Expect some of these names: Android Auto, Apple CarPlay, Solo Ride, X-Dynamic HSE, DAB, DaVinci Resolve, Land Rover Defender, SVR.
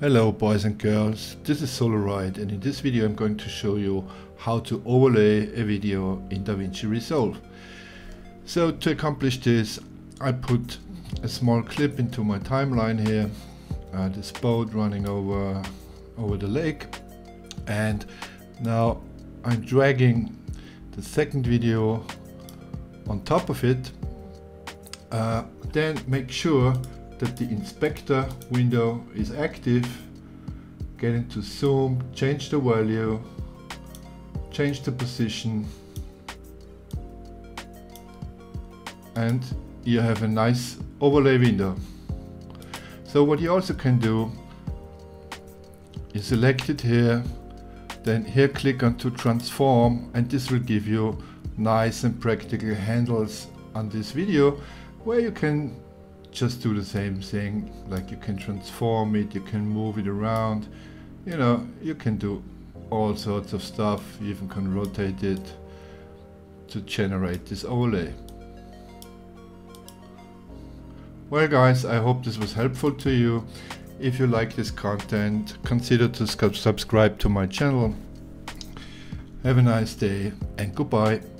Hello boys and girls, this is Solo Ride, and in this video I'm going to show you how to overlay a video in DaVinci Resolve. So to accomplish this, I put a small clip into my timeline here, this boat running over the lake, and now I'm dragging the second video on top of it. Then make sure that the inspector window is active. Get into zoom, change the value, change the position, and you have a nice overlay window. So what you also can do is select it here, then here click on to transform, and this will give you nice and practical handles on this video, where you can just do the same thing. Like you can transform it, you can move it around, you know, you can do all sorts of stuff. You even can rotate it to generate this overlay. Well guys, I hope this was helpful to you. If you like this content, consider to subscribe to my channel. Have a nice day and goodbye.